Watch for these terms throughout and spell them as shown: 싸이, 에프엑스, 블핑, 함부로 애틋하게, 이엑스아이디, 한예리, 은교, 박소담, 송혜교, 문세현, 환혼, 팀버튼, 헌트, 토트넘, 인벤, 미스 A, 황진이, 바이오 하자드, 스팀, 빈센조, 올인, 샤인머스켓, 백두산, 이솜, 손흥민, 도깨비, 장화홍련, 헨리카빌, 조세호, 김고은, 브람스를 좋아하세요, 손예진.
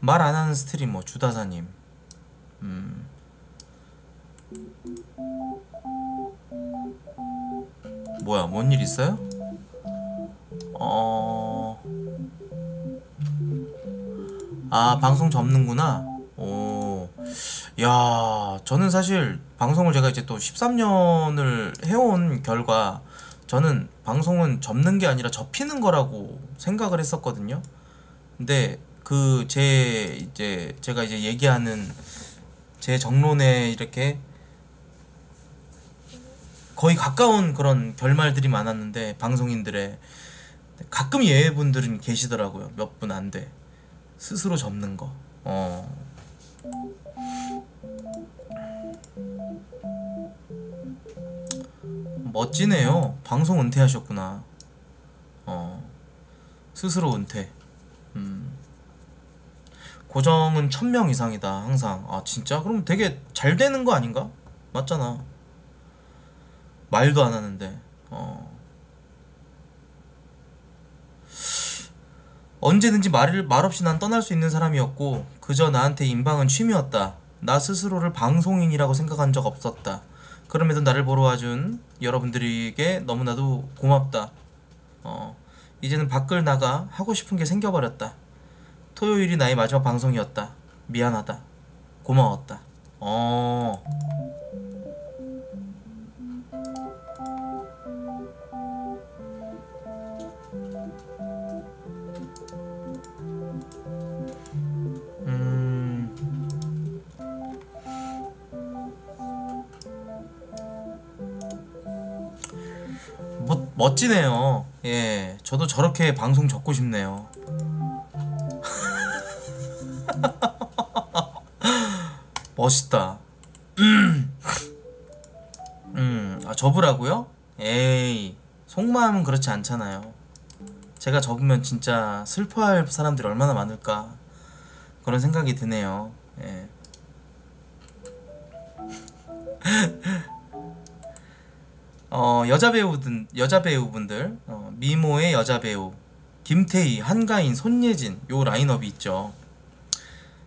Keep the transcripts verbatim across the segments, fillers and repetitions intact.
말 안 하는 스트리머 주다사님. 음. 뭐야, 뭔 일 있어요? 어. 아, 방송 접는구나. 오. 야, 저는 사실 방송을 제가 이제 또 십삼 년을 해온 결과 저는 방송은 접는 게 아니라 접히는 거라고 생각을 했었거든요. 근데 그 제 이제 제가 이제 얘기하는 제 정론에 이렇게 거의 가까운 그런 결말들이 많았는데, 방송인들의 가끔 예외분들은 계시더라고요. 몇 분 안 돼. 스스로 접는 거. 어. 멋지네요. 방송 은퇴하셨구나. 어. 스스로 은퇴. 음. 고정은 천 명 이상이다 항상. 아 진짜? 그럼 되게 잘 되는 거 아닌가? 맞잖아. 말도 안 하는데. 어. 언제든지 말을, 말없이 난 떠날 수 있는 사람이었고 그저 나한테 인방은 취미였다. 나 스스로를 방송인이라고 생각한 적 없었다. 그럼에도 나를 보러 와준 여러분들에게 너무나도 고맙다. 어. 이제는 밖을 나가 하고 싶은 게 생겨버렸다. 토요일이 나의 마지막 방송이었다. 미안하다. 고마웠다. 어. 음. 멋, 멋지네요. 예. 저도 저렇게 방송 접고 싶네요. 멋있다. 음, 아, 접으라고요? 에이, 속마음은 그렇지 않잖아요. 제가 접으면 진짜 슬퍼할 사람들이 얼마나 많을까 그런 생각이 드네요. 예. 어, 여자 배우든 여자 배우분들, 어, 미모의 여자 배우 김태희, 한가인, 손예진 요 라인업이 있죠.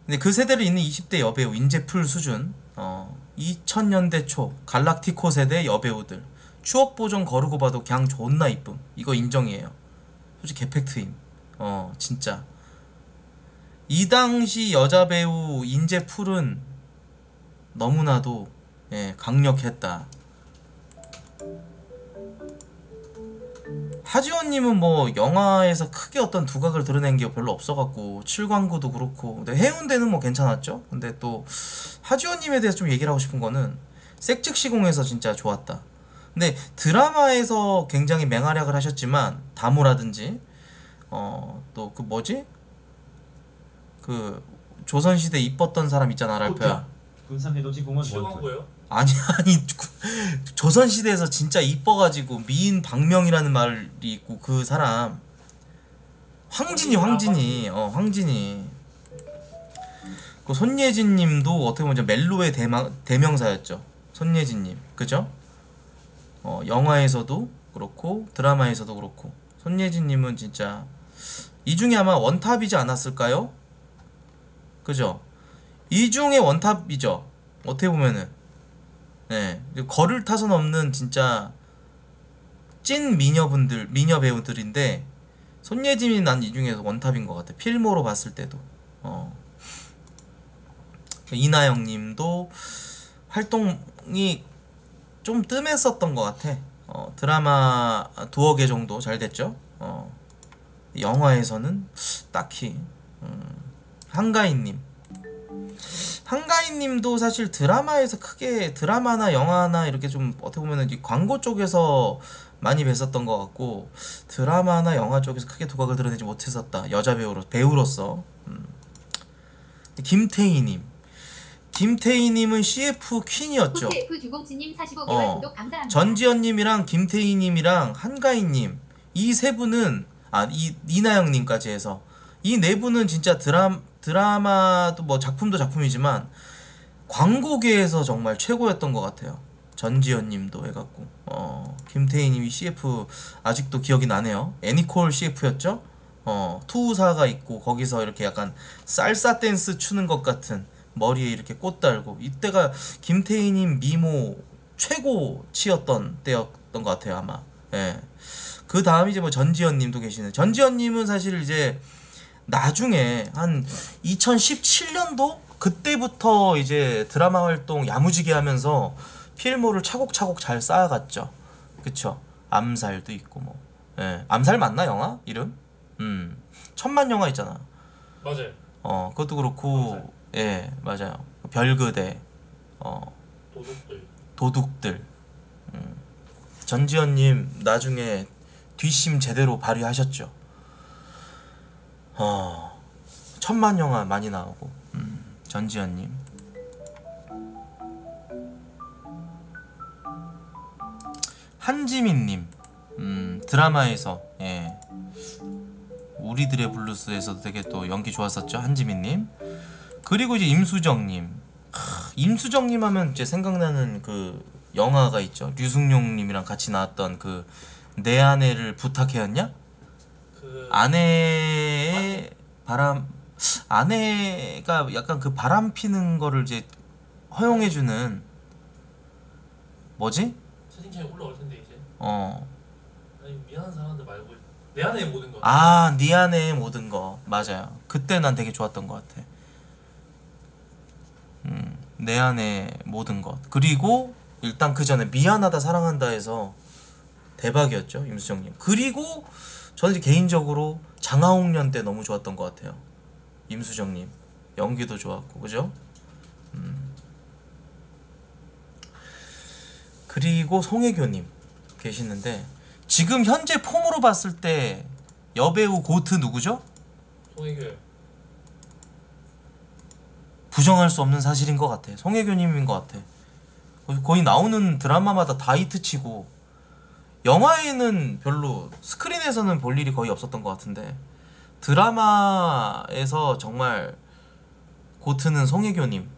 근데 그 세대를 잇는 이십 대 여배우 인재풀 수준. 어, 이천 년대 초 갈락티코 세대 여배우들 추억 보정 거르고 봐도 그냥 존나 이쁨. 이거 인정이에요. 솔직히 개팩트임. 어 진짜 이 당시 여자배우 인재풀은 너무나도, 예, 강력했다. 하지원님은 뭐 영화에서 크게 어떤 두각을 드러낸 게 별로 없어갖고 칠광구도 그렇고, 근데 해운대는 뭐 괜찮았죠. 근데 또 하지원님에 대해서 좀 얘기를 하고 싶은 거는 색즉시공에서 진짜 좋았다. 근데 드라마에서 굉장히 맹활약을 하셨지만 다모라든지 어 또 그 뭐지? 그 조선시대 이뻤던 사람 있잖아, 랄프야. 군산해돋이공원 칠광구요? 아니 아니 조선시대에서 진짜 이뻐가지고 미인 박명이라는 말이 있고 그 사람 황진이 황진이 어 황진이 그 손예진님도 어떻게 보면 멜로의 대마, 대명사였죠. 손예진님 그죠? 어 영화에서도 그렇고 드라마에서도 그렇고 손예진님은 진짜 이 중에 아마 원탑이지 않았을까요? 그죠? 이 중에 원탑이죠. 어떻게 보면은. 네, 거를 타서 넘는 진짜 찐 미녀분들, 미녀 배우들인데 손예진이 난 이 중에서 원탑인 것 같아. 필모로 봤을 때도. 어. 이나영님도 활동이 좀 뜸했었던 것 같아. 어, 드라마 두어 개 정도 잘 됐죠. 어. 영화에서는 딱히. 음. 한가인님. 한가인님도 사실 드라마에서 크게 드라마나 영화나 이렇게 좀 어떻게 보면은 광고 쪽에서 많이 뵀었던 것 같고 드라마나 영화 쪽에서 크게 두각을 드러내지 못했었다. 여자 배우로, 배우로서. 음. 김태희님, 김태희님은 씨에프 퀸이었죠. 어, 전지현님이랑 김태희님이랑 한가인님 이 세 분은 아 이 이나영님까지 해서 이 네 분은 진짜 드라마 드라마도 뭐 작품도 작품이지만 광고계에서 정말 최고였던 것 같아요. 전지현님도 해갖고 어, 김태희님이 씨에프 아직도 기억이 나네요. 애니콜 씨에프였죠? 어, 투우사가 있고 거기서 이렇게 약간 살사 댄스 추는 것 같은 머리에 이렇게 꽃 달고, 이때가 김태희님 미모 최고치였던 때였던 것 같아요 아마. 예. 그 다음 이제 뭐 전지현님도 계시는. 전지현님은 사실 이제 나중에 한 이천십칠 년도 그때부터 이제 드라마 활동 야무지게 하면서 필모를 차곡차곡 잘 쌓아갔죠. 그쵸? 암살도 있고 뭐. 예. 암살 맞나 영화 이름? 음. 천만 영화 있잖아. 맞아요. 어 그것도 그렇고. 맞아요. 예 맞아요. 별그대, 어 도둑들. 도둑들. 음. 전지현님 나중에 뒷심 제대로 발휘하셨죠. 어 천만 영화 많이 나오고. 음. 전지현님. 한지민님. 음 드라마에서 예 우리들의 블루스에서도 되게 또 연기 좋았었죠 한지민님. 그리고 이제 임수정님. 임수정님 하면 이제 생각나는 그 영화가 있죠. 류승룡님이랑 같이 나왔던 그 내 아내를 부탁해였냐? 그... 아내의 바람, 아내가 약간 그 바람 피는 거를 이제 허용해주는 뭐지? 채팅창에 올라올 텐데 이제. 어. 아니 미안한 사람들 말고 내 아내의 모든 거. 아, 네 아내의 모든 거 맞아요. 그때 난 되게 좋았던 것 같아. 음, 내 안의 모든 것. 그리고 일단 그 전에 미안하다 사랑한다 해서 대박이었죠 임수정님. 그리고 저는 개인적으로 장화홍련 때 너무 좋았던 것 같아요 임수정님. 연기도 좋았고 그죠? 음. 그리고 송혜교님 계시는데 지금 현재 폼으로 봤을 때 여배우 고트 누구죠? 송혜교요. 부정할 수 없는 사실인 것 같아. 송혜교님인 것 같아. 거의 나오는 드라마마다 다 히트치고, 영화에는 별로 스크린에서는 볼 일이 거의 없었던 것 같은데 드라마에서 정말 고트는 송혜교님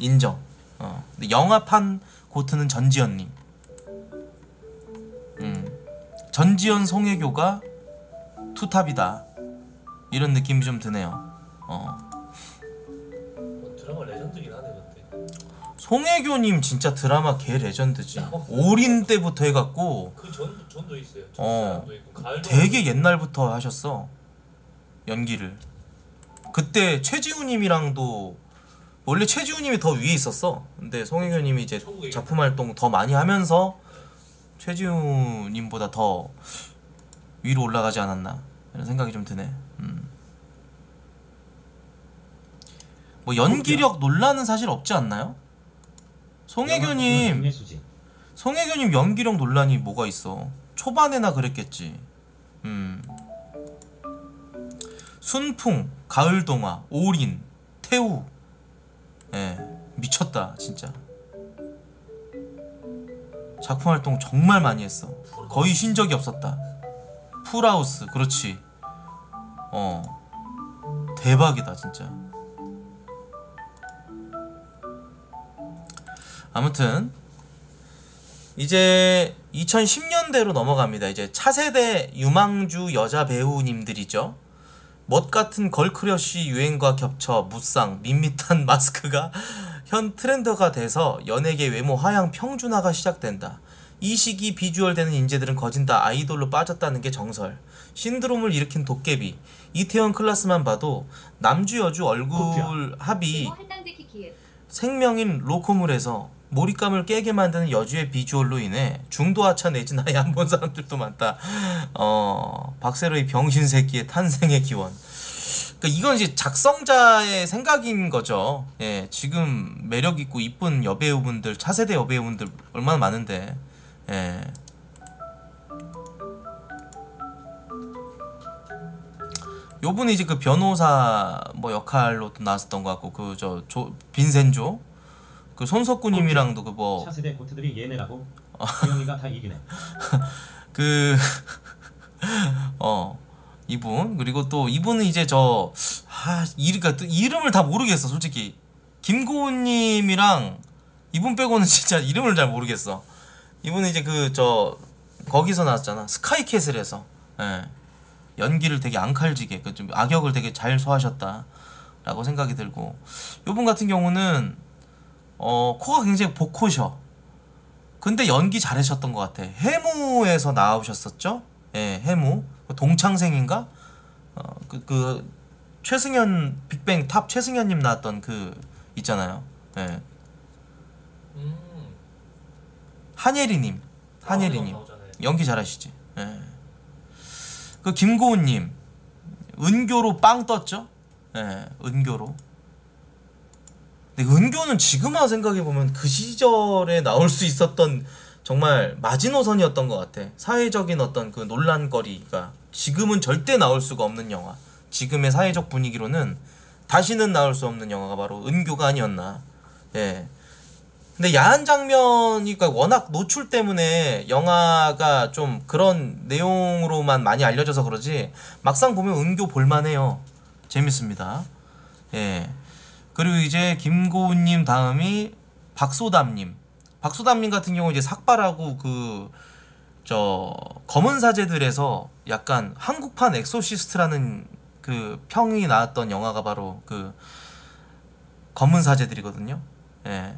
인정. 어. 근데 영화판 고트는 전지현님. 음. 전지현 송혜교가 투탑이다 이런 느낌이 좀 드네요. 어. 드라마 레전드긴 하네. 근데 송혜교님 진짜 드라마 개 레전드지. 올인 때부터 해갖고 그 전, 전도 있어요. 전 어, 있고, 되게 옛날부터 하셨어 연기를. 그때 최지우님이랑도 원래 최지우님이 더 위에 있었어. 근데 송혜교님이 이제 작품 활동 더 많이 하면서 최지우님보다 더 위로 올라가지 않았나 이런 생각이 좀 드네. 음. 뭐 연기력 논란은 사실 없지 않나요? 송혜교님 송혜교님 연기력 논란이 뭐가 있어? 초반에나 그랬겠지. 음. 순풍, 가을동화, 올인, 태우. 예, 미쳤다 진짜. 작품 활동 정말 많이 했어. 거의 쉰 적이 없었다. 풀하우스, 그렇지. 어, 대박이다 진짜. 아무튼 이제 이천십 년대로 넘어갑니다. 이제 차세대 유망주 여자 배우님들이죠. 멋같은 걸크러쉬 유행과 겹쳐 무쌍, 밋밋한 마스크가 현 트렌드가 돼서 연예계 외모 하향 평준화가 시작된다. 이 시기 비주얼 되는 인재들은 거진 다 아이돌로 빠졌다는 게 정설. 신드롬을 일으킨 도깨비, 이태원 클라스만 봐도 남주 여주 얼굴 합이 생명인 로코물에서 몰입감을 깨게 만드는 여주의 비주얼로 인해 중도하차 내지 나이 안 본 사람들도 많다. 어, 박세로의 병신새끼의 탄생의 기원. 그러니까 이건 이제 작성자의 생각인 거죠. 예, 지금 매력 있고 이쁜 여배우분들, 차세대 여배우분들 얼마나 많은데. 예. 요분이 이제 그 변호사 뭐 역할로 또 나왔었던 것 같고 그 저 조 빈센조 그 손석구님이랑도 그 뭐 차세대 고트들이 얘네라고 이영이가 다 이기네 그 어 이분. 그리고 또 이분은 이제 저 아 이름가 또 이름을 다 모르겠어 솔직히. 김고은님이랑 이분 빼고는 진짜 이름을 잘 모르겠어. 이분은 이제 그 저 거기서 나왔잖아 스카이캐슬에서. 예. 연기를 되게 앙칼지게, 그러니까 좀 악역을 되게 잘 소화하셨다라고 생각이 들고, 요분 같은 경우는 어, 코가 굉장히 보코셔. 근데 연기 잘하셨던 것 같아. 해무에서 나오셨었죠? 예, 해무 동창생인가? 어, 그, 그 최승현 빅뱅 탑 최승현님 나왔던 그 있잖아요. 예. 음. 한예리님, 한예리님 연기 잘하시지. 예. 그 김고은님 은교로 빵 떴죠? 예, 은교로. 근데 은교는 지금만 생각해보면 그 시절에 나올 수 있었던 정말 마지노선이었던 것 같아. 사회적인 어떤 그 논란거리가 지금은 절대 나올 수가 없는 영화, 지금의 사회적 분위기로는 다시는 나올 수 없는 영화가 바로 은교가 아니었나. 예. 근데 야한 장면이 워낙 노출 때문에 영화가 좀 그런 내용으로만 많이 알려져서 그러지 막상 보면 은교 볼만해요. 재밌습니다. 예. 그리고 이제 김고은님 다음이 박소담님. 박소담님 같은 경우 이제 삭발하고 그 저 검은 사제들에서 약간 한국판 엑소시스트라는 그 평이 나왔던 영화가 바로 그 검은 사제들이거든요. 예.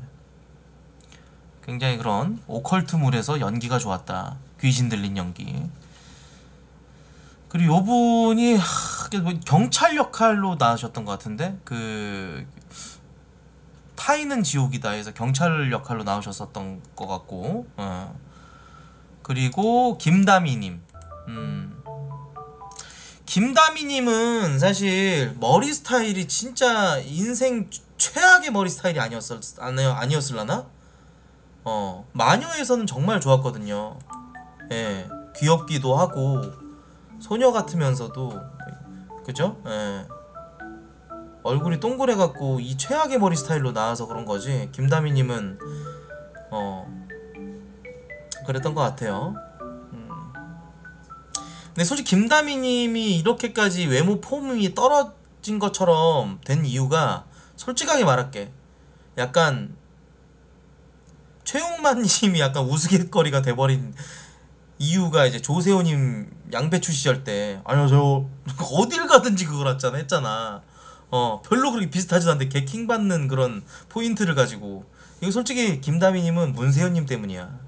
굉장히 그런 오컬트물에서 연기가 좋았다. 귀신 들린 연기. 그리고 요분이 경찰 역할로 나오셨던 것 같은데, 그 타인은 지옥이다 해서 경찰 역할로 나오셨었던 것 같고. 어. 그리고 김다미님. 음. 김다미님은 사실 머리 스타일이 진짜 인생 최악의 머리 스타일이 아니었을, 아니었을라나? 어, 마녀에서는 정말 좋았거든요. 예, 귀엽기도 하고 소녀 같으면서도, 그죠? 예. 얼굴이 동그래갖고 이 최악의 머리 스타일로 나와서 그런 거지. 김다미님은 어 그랬던 것 같아요. 음. 근데 솔직히 김다미님이 이렇게까지 외모 폼이 떨어진 것처럼 된 이유가 솔직하게 말할게. 약간 최용만님이 약간 우스갯거리가 돼버린 이유가 이제 조세호님 양배추 시절 때 아니요 저 어딜 가든지 그걸 했잖아 했잖아. 어 별로 그렇게 비슷하지도 않은데 개 킹받는 그런 포인트를 가지고. 이거 솔직히 김다미님은 문세현님 때문이야.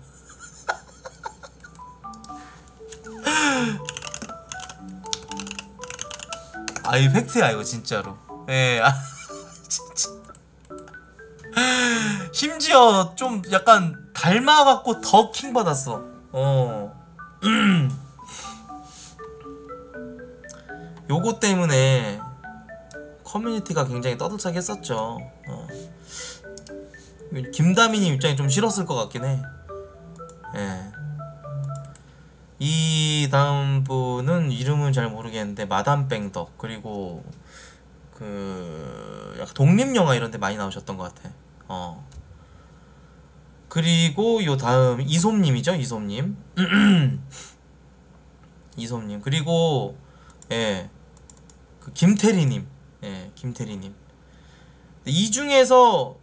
아이 팩트야 이거 진짜로. 예. 아, 진짜. 심지어 좀 약간 닮아갖고 더 킹받았어. 어. 요거 때문에 커뮤니티가 굉장히 떠들썩하게 했었죠. 어. 김다미님 입장이 좀 싫었을 것 같긴 해. 예. 이 다음 분은 이름은 잘 모르겠는데 마담뺑덕, 그리고 그 약간 독립영화 이런 데 많이 나오셨던 것 같아. 어. 그리고 요 다음 이솜님이죠. 이솜님. 이솜님. 그리고 예, 그 김태리님. 예, 김태리님. 이 중에서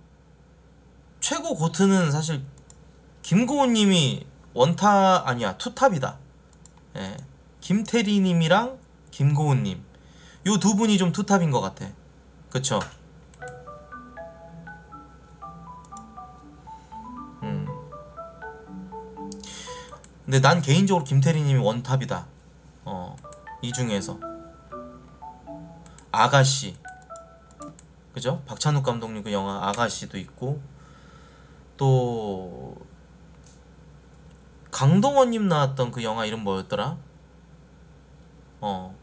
최고 고트는 사실 김고은님이 원탑 아니야 투탑이다. 예, 김태리님이랑 김고은님 요 두 분이 좀 투탑인 것 같아. 그쵸? 음. 근데 난 개인적으로 김태리님이 원탑이다. 어, 이 중에서 아가씨, 그죠? 박찬욱 감독님 그 영화 아가씨도 있고, 또 강동원님 나왔던 그 영화 이름 뭐였더라? 어,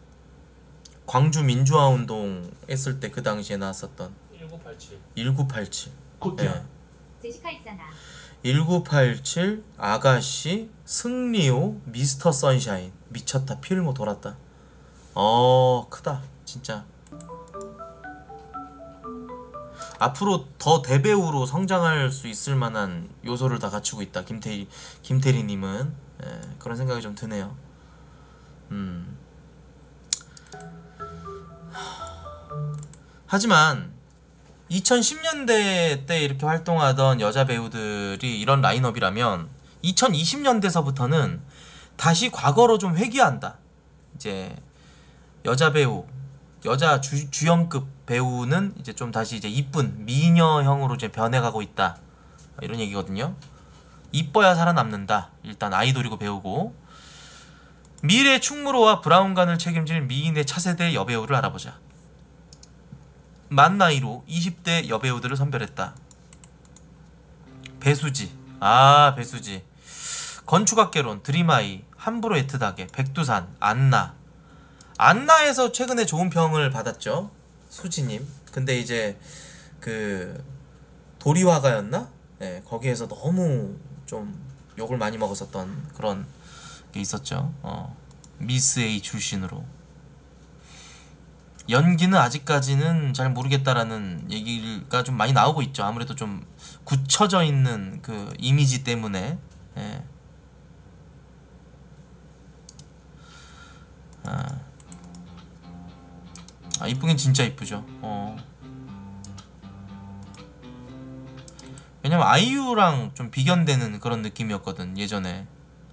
광주 민주화 운동 했을 때 그 당시에 나왔었던 천구백팔십칠. 천구백팔십칠. 예. 제시카 있잖아. 천구백팔십칠, 아가씨, 승리호, 미스터 선샤인. 미쳤다. 필모 돌았다. 어, 크다. 진짜. 앞으로 더 대배우로 성장할 수 있을 만한 요소를 다 갖추고 있다. 김태희, 김태리님은. 예, 그런 생각이 좀 드네요. 음. 하지만 이천십 년대 때 이렇게 활동하던 여자 배우들이 이런 라인업이라면 이천이십 년대서부터는 다시 과거로 좀 회귀한다. 이제 여자 배우, 여자 주, 주연급 배우는 이제 좀 다시 이제 이쁜 미녀형으로 이제 변해가고 있다, 이런 얘기거든요. 이뻐야 살아남는다. 일단 아이돌이고 배우고. 미래 충무로와 브라운관을 책임질 미인의 차세대 여배우를 알아보자. 만 나이로 이십 대 여배우들을 선별했다. 배수지. 아, 배수지. 건축학개론, 드림아이, 함부로 애틋하게, 백두산, 안나. 안나에서 최근에 좋은 평을 받았죠, 수지님. 근데 이제 그 도리화가였나? 네, 거기에서 너무 좀 욕을 많이 먹었었던 그런 게 있었죠. 어, 미스 A 출신으로. 연기는 아직까지는 잘 모르겠다라는 얘기가 좀 많이 나오고 있죠. 아무래도 좀 굳혀져 있는 그 이미지 때문에. 예. 아. 아, 이쁘긴 진짜 이쁘죠. 어. 왜냐면 아이유랑 좀 비견되는 그런 느낌이었거든, 예전에.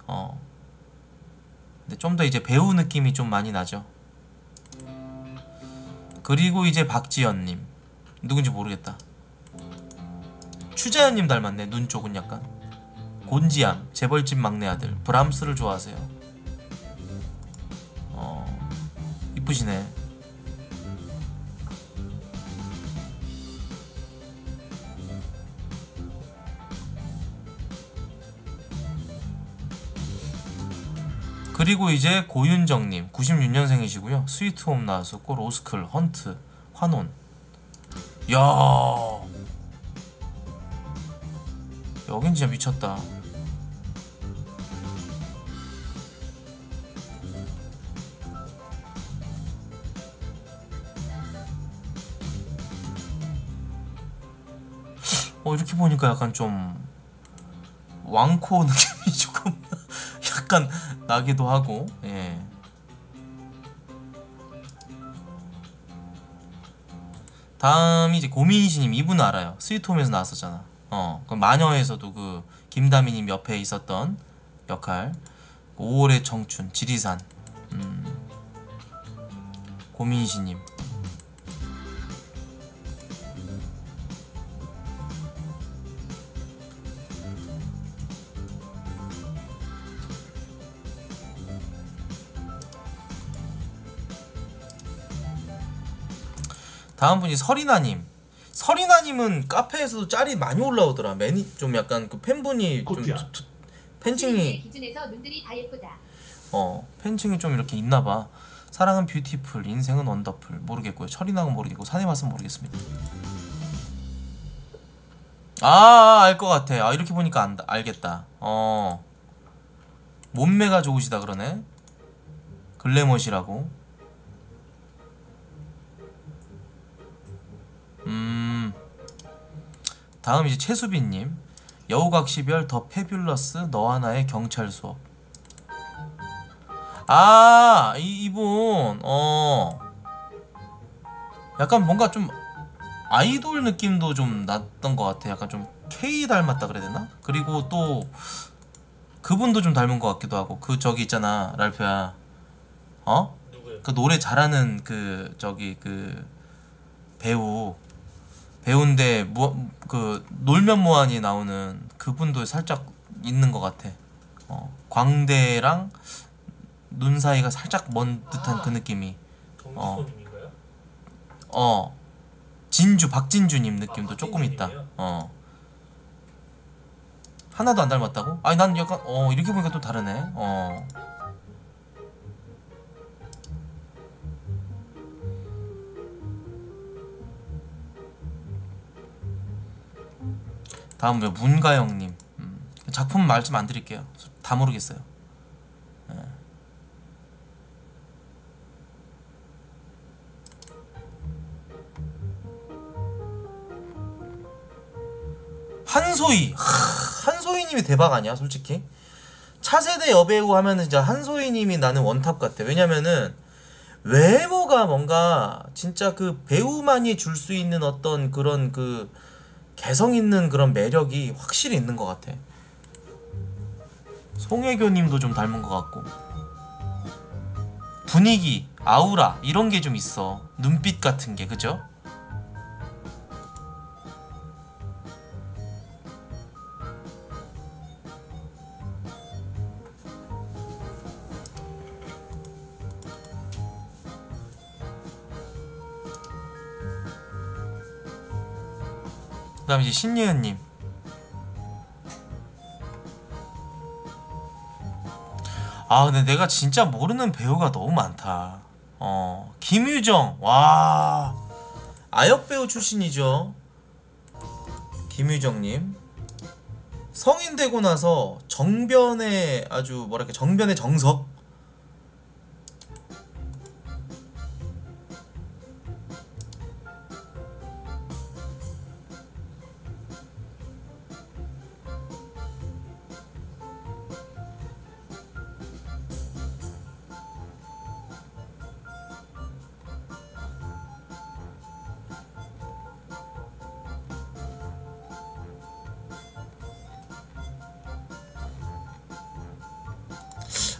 어. 근데 좀 더 이제 배우 느낌이 좀 많이 나죠. 그리고 이제 박지연님. 누군지 모르겠다. 추자연님 닮았네, 눈 쪽은 약간. 곤지암, 재벌집 막내 아들, 브람스를 좋아하세요. 어, 이쁘시네. 그리고 이제 고윤정님, 구십육 년생이시고요. 스위트홈 나왔었고, 로스클, 헌트, 환혼. 이야, 여긴 진짜 미쳤다. 어, 이렇게 보니까 약간 좀 왕코 느낌이 조금 약간 나기도 하고. 예. 다음이 이제 고민이시님. 이분 알아요. 스위트홈에서 나왔었잖아. 어, 그 마녀에서도 그 김다미님 옆에 있었던 역할. 오월의 청춘, 지리산. 음. 고민이시님. 다음 분이 서리나님. 서리나님은 카페에서도 짤이 많이 올라오더라. 매니 좀 약간 그 팬분이 좀 투, 투, 팬층이 기준에서 눈들이 다 예쁘다. 어, 팬층이 좀 이렇게 있나봐. 사랑은 뷰티풀, 인생은 원더풀. 모르겠고요. 철이나는 모르겠고, 산에 봤은 모르겠습니다. 아, 알 것 같아. 아, 이렇게 보니까 안다, 알겠다. 어, 몸매가 좋으시다 그러네. 글래머시라고. 음. 다음 이제 최수빈님. 여우각시별, 더 페뷸러스, 너 하나의 경찰 수업. 아, 이, 이분, 어, 약간 뭔가 좀 아이돌 느낌도 좀 났던 것 같아. 약간 좀 K 닮았다 그래야 되나? 그리고 또 그분도 좀 닮은 것 같기도 하고. 그 저기 있잖아, 랄프야. 어? 누구요? 그 노래 잘하는 그 저기 그 배우. 배우인데 뭐, 그 놀면 뭐하니 나오는 그분도 살짝 있는 것 같아. 어, 광대랑 눈 사이가 살짝 먼 듯한. 아, 그 느낌이. 동주소님인가요? 어, 어, 진주, 박진주님 느낌도. 아, 조금 있다. 어, 하나도 안 닮았다고? 아니, 난 약간 어, 이렇게 보니까 또 다르네. 어. 다음 왜 문가영님. 음, 작품 말씀 안 드릴게요. 다 모르겠어요. 네. 한소희. 하, 한소희님이 대박 아니야 솔직히. 차세대 여배우 하면은 진짜 한소희님이 나는 원탑 같아. 왜냐면은 외모가 뭔가 진짜 그 배우만이 줄 수 있는 어떤 그런 그 개성 있는 그런 매력이 확실히 있는 것 같아. 송혜교님도 좀 닮은 것 같고. 분위기, 아우라 이런 게 좀 있어. 눈빛 같은 게, 그죠? 그 다음 이제 신예은님, 아 근데 내가 진짜 모르는 배우가 너무 많다. 어 김유정, 와 아역배우 출신이죠. 김유정님 성인 되고 나서 정변의 아주 뭐랄까 정변의 정석,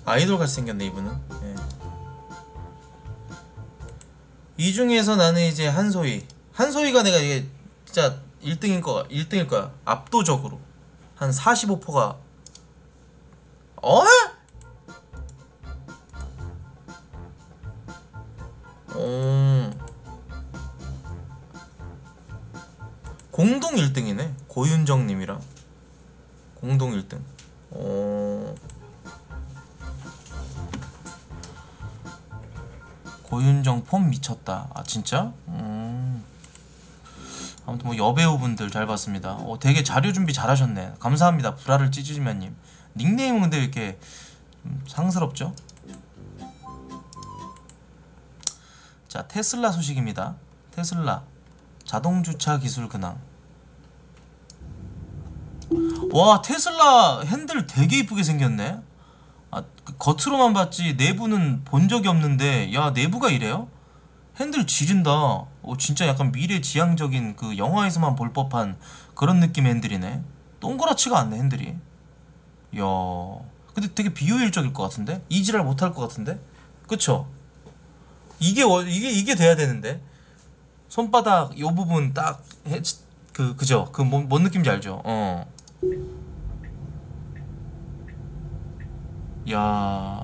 아이돌같이 생겼네 이분은. 예. 이 중에서 나는 이제 한소희 한소희가 내가 이게 진짜 일 등인 거, 일 등일 거야. 압도적으로 한 사십오 퍼센트가 어? 오. 공동 일 등이네 고윤정님이랑 공동 일 등. 오. 고윤정 폼 미쳤다. 아 진짜? 음. 아무튼 뭐 여배우분들 잘 봤습니다. 어, 되게 자료 준비 잘하셨네. 감사합니다. 불화를 찌질면님. 닉네임은 근데 왜 이렇게 상스럽죠? 자 테슬라 소식입니다. 테슬라 자동주차 기술 근황. 와 테슬라 핸들 되게 이쁘게 생겼네. 아, 겉으로만 봤지 내부는 본 적이 없는데 야 내부가 이래요? 핸들 지린다. 어, 진짜 약간 미래지향적인 그 영화에서만 볼 법한 그런 느낌의 핸들이네. 동그랗지가 않네 핸들이. 야, 근데 되게 비효율적일 것 같은데? 이지랄 못할 것 같은데? 그쵸? 이게 이게 이게 돼야 되는데 손바닥 요 부분 딱 그 그죠? 그 뭔 뭔 느낌인지 알죠? 어. 야,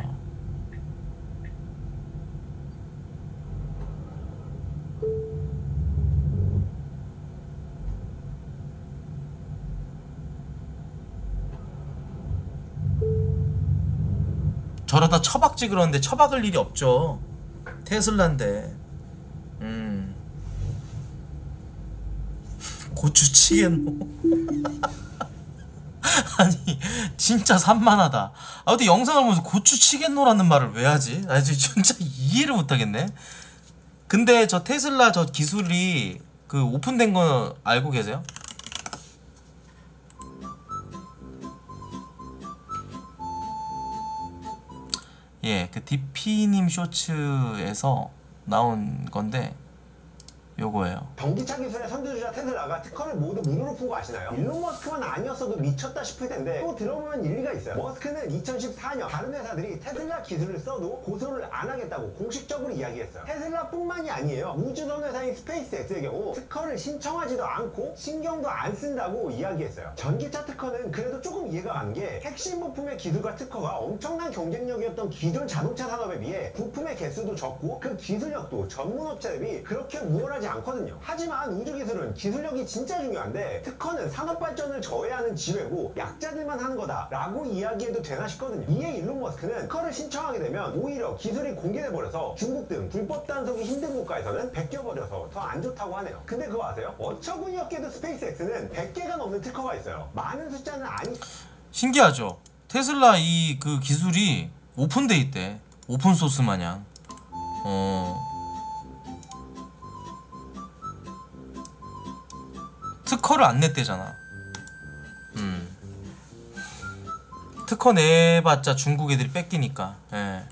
저러다 처박지 그러는데 처박을 일이 없죠. 테슬라인데. 음. 고추치겠노. 아니 진짜 산만하다. 아 근데 영상을 보면서 고추치겠노라는 말을 왜 하지? 아 진짜 이해를 못하겠네. 근데 저 테슬라 저 기술이 그 오픈된 거 알고 계세요? 예, 그 디피님 쇼츠에서 나온 건데 요거예요. 전기차 기술의 선두주자 테슬라가 특허를 모두 무료로 푼 거 아시나요? 일론 머스크만 아니었어도 미쳤다 싶을 텐데 또 들어보면 일리가 있어요. 머스크는 이천십사 년 다른 회사들이 테슬라 기술을 써도 고소를 안 하겠다고 공식적으로 이야기했어요. 테슬라뿐만이 아니에요. 우주선 회사인 스페이스X의 경우 특허를 신청하지도 않고 신경도 안 쓴다고 이야기했어요. 전기차 특허는 그래도 조금 이해가 가는 게 핵심 부품의 기술과 특허가 엄청난 경쟁력이었던 기존 자동차 산업에 비해 부품의 개수도 적고 그 기술력도 전문업체 대비 그렇게 무원하지 않거든요. 하지만 우주기술은 기술력이 진짜 중요한데 특허는 산업발전을 저해하는 지뢰고 약자들만 하는 거다 라고 이야기해도 되나 싶거든요. 이에 일론 머스크는 특허를 신청하게 되면 오히려 기술이 공개돼버려서 중국 등 불법 단속이 힘든 국가에서는 베껴버려서 더 안 좋다고 하네요. 근데 그거 아세요? 어처구니 없게도 스페이스X는 백 개가 넘는 특허가 있어요. 많은 숫자는 아니... 신기하죠? 테슬라 이 그 기술이 오픈돼 있대. 오픈소스 마냥. 어... 특허를 안 냈대잖아. 음. 특허 내봤자 중국 애들이 뺏기니까. 예.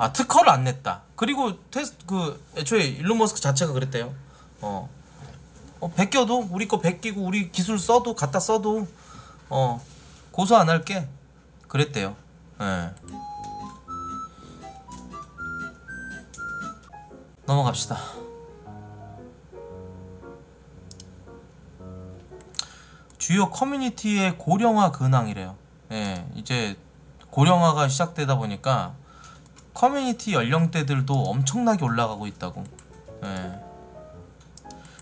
아 특허를 안 냈다. 그리고 테스 그 애초에 일론 머스크 자체가 그랬대요. 어, 어 뺏겨도 우리 거 뺏기고 우리 기술 써도 갖다 써도 어 고소 안 할게. 그랬대요. 예. 넘어갑시다. 주요 커뮤니티의 고령화 근황이래요. 예, 이제 고령화가 시작되다 보니까 커뮤니티 연령대들도 엄청나게 올라가고 있다고. 예.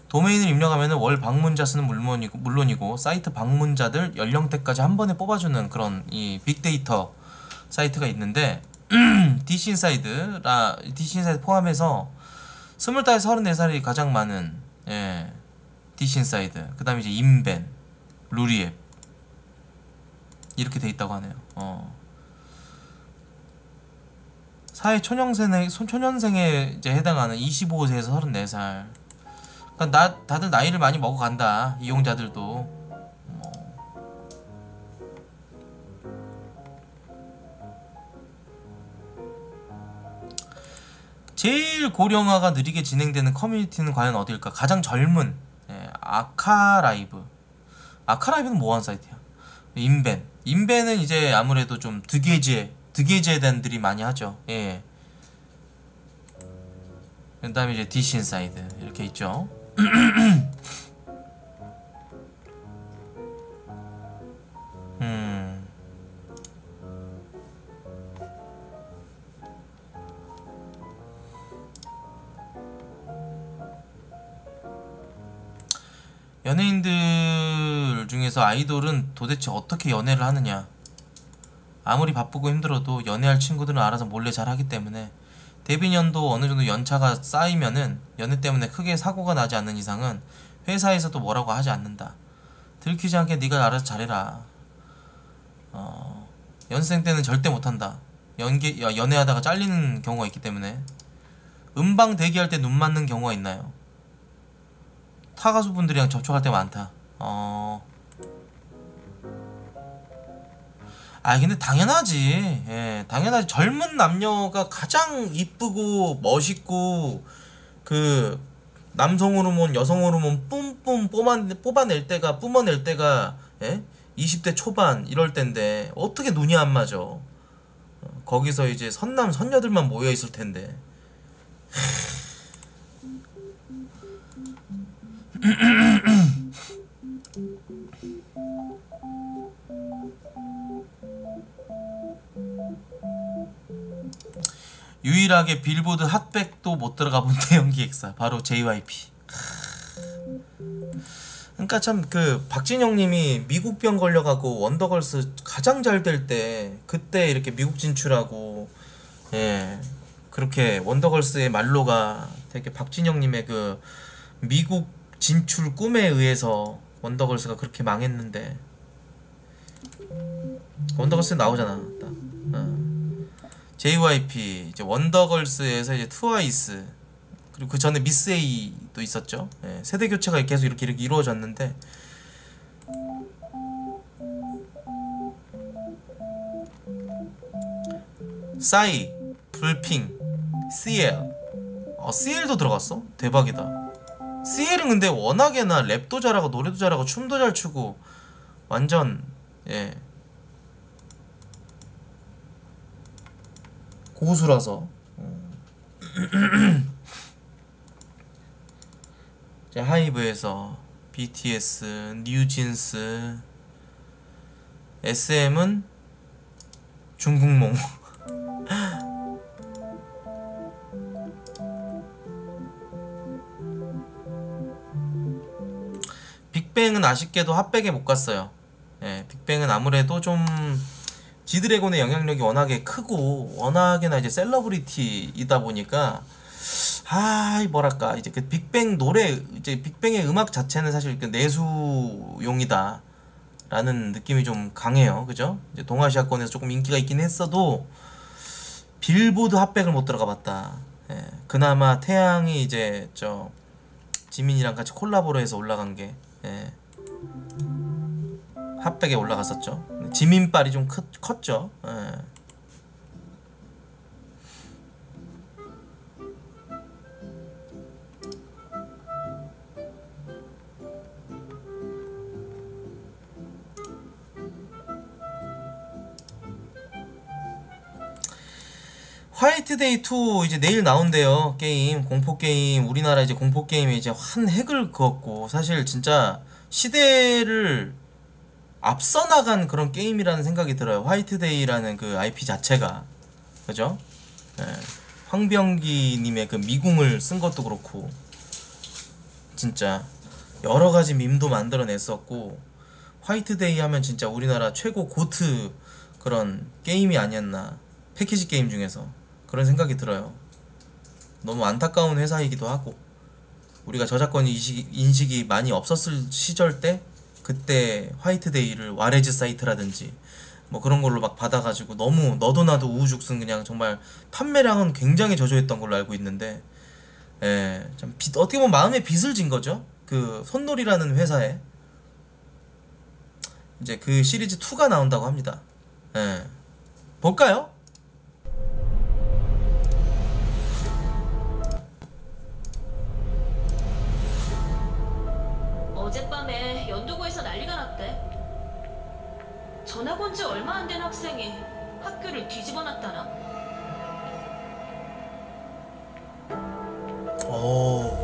도메인을 입력하면 월 방문자 수는 물론이고, 물론이고 사이트 방문자들 연령대까지 한 번에 뽑아주는 그런 이 빅데이터 사이트가 있는데 디시인사이드 라 디시인사이드 포함해서 스물다섯, 서른네 살이 가장 많은, 예, 디시인사이드. 그 다음에 이제 인벤, 루리앱 이렇게 돼 있다고 하네요. 어. 사회 초년생에, 초년생에 이제 해당하는 이십오 세에서 서른네 살. 그니까 나 다들 나이를 많이 먹어간다. 이용자들도. 제일 고령화가 느리게 진행되는 커뮤니티는 과연 어딜까? 가장 젊은, 예, 아카라이브. 아카라이브는 뭐하는 사이트야? 인벤. 인벤은 이제 아무래도 좀 득예제, 득예제단들이 많이 하죠. 예. 그 다음에 이제 디시인사이드 이렇게 있죠. 음. 연예인들 중에서 아이돌은 도대체 어떻게 연애를 하느냐. 아무리 바쁘고 힘들어도 연애할 친구들은 알아서 몰래 잘하기 때문에 데뷔년도 어느정도 연차가 쌓이면은 연애 때문에 크게 사고가 나지 않는 이상은 회사에서도 뭐라고 하지 않는다. 들키지 않게 네가 알아서 잘해라. 어, 연습생 때는 절대 못한다. 연기, 연애하다가 잘리는 경우가 있기 때문에. 음방 대기할 때 눈 맞는 경우가 있나요? 타가수분들이랑 접촉할 때 많다. 어. 아 근데 당연하지. 예, 당연하지. 젊은 남녀가 가장 이쁘고 멋있고 그 남성 호르몬, 여성 호르몬 뿜뿜 뽑아낼 때가 뿜어낼 때가, 예? 이십 대 초반 이럴 때인데 어떻게 눈이 안 맞아. 거기서 이제 선남 선녀들만 모여 있을 텐데. 유일하게 빌보드 핫백도 못 들어가 본 대형 기획사 바로 제이와이피. 그러니까 참 그 박진영님이 미국병 걸려가고 원더걸스 가장 잘 될 때 그때 이렇게 미국 진출하고, 예, 그렇게 원더걸스의 말로가 되게 박진영님의 그 미국 진출 꿈에 의해서 원더걸스가 그렇게 망했는데 원더걸스 나오잖아. 딱. 어. 제이와이피, 이제 원더걸스에서 이제 트와이스, 그리고 그 전에 미스 A도 있었죠. 예, 세대 교체가 계속 이렇게 이렇게 이루어졌는데 싸이, 블핑, 씨엘, 어 씨엘도 들어갔어? 대박이다. 씨엘은 근데 워낙에나 랩도 잘하고 노래도 잘하고 춤도 잘 추고 완전, 예, 고수라서. 이제 하이브에서 비티에스, 뉴진스, 에스엠은 중국몽. 빅뱅은 아쉽게도 핫백에 못 갔어요. 예, 빅뱅은 아무래도 좀 지드래곤의 영향력이 워낙에 크고 워낙에나 이제 셀러브리티이다 보니까 아 뭐랄까 이제 그 빅뱅 노래 이제 빅뱅의 음악 자체는 사실 그 내수용이다라는 느낌이 좀 강해요, 그죠? 이제 동아시아권에서 조금 인기가 있긴 했어도 빌보드 핫백을 못 들어가봤다. 예, 그나마 태양이 이제 저 지민이랑 같이 콜라보로 해서 올라간 게, 예, 핫백에 올라갔었죠. 지민빨이 좀 크, 컸죠. 예. 화이트데이 투 이제 내일 나온대요. 게임, 공포게임, 우리나라 이제 공포게임에 이제 한 획을 그었고, 사실 진짜 시대를 앞서 나간 그런 게임이라는 생각이 들어요. 화이트데이라는 그 아이피 자체가. 그죠? 네. 황병기님의 그 미궁을 쓴 것도 그렇고, 진짜 여러가지 밈도 만들어냈었고, 화이트데이 하면 진짜 우리나라 최고 고트 그런 게임이 아니었나, 패키지 게임 중에서 그런 생각이 들어요. 너무 안타까운 회사이기도 하고, 우리가 저작권 인식이, 인식이 많이 없었을 시절 때, 그때 화이트데이를 와레즈 사이트라든지 뭐 그런 걸로 막 받아가지고 너무 너도 나도 우후죽순 그냥 정말 판매량은 굉장히 저조했던 걸로 알고 있는데, 예, 참 빚, 어떻게 보면 마음의 빚을 진 거죠. 그 손놀이라는 회사에 이제 그 시리즈 투가 나온다고 합니다. 예, 볼까요? 어젯밤에 연도고에서 난리가 났대. 전학 온 지 얼마 안 된 학생이 학교를 뒤집어 놨다나? 오.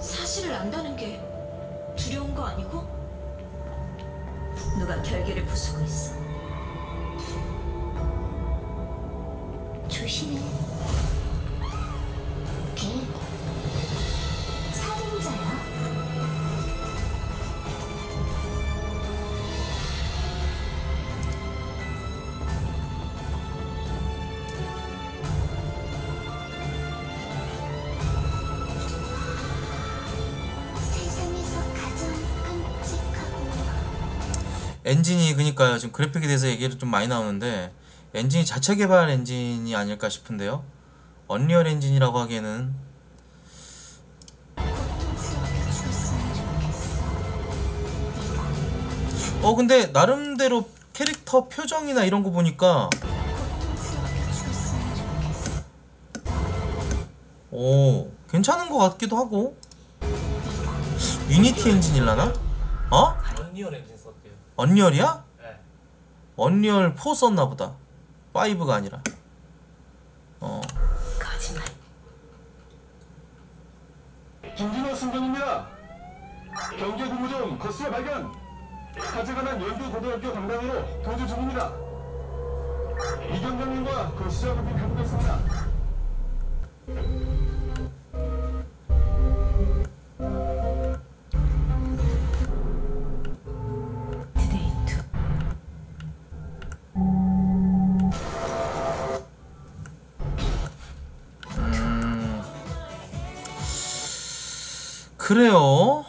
사실을 안다는 게 두려운 거 아니고? 누가 결계를 부수고 있어. 조심해. 걔 살인자야. 세상에서 가장 끔찍하고. 엔진이, 그니까요, 지금 그래픽에 대해서 얘기를 좀 많이 나오는데, 엔진이 자체 개발 엔진이 아닐까 싶은데요. 언리얼 엔진이라고 하기에는. 어 근데 나름대로 캐릭터 표정이나 이런 거 보니까, 오, 괜찮은 것 같기도 하고. 유니티 엔진이라나? 어? 언리얼 엔진 썼대요. 언리얼이야? 네. 언리얼 포 썼나 보다. 파이브가 아니라. 어. 거짓말. 김진호 순경입니다. 경계 근무점 거수의 발견. 가져가는 연두 고등학교 강당으로 도주 중입니다. 이경장님과 거수자 분이 회복했습니다. 그래요.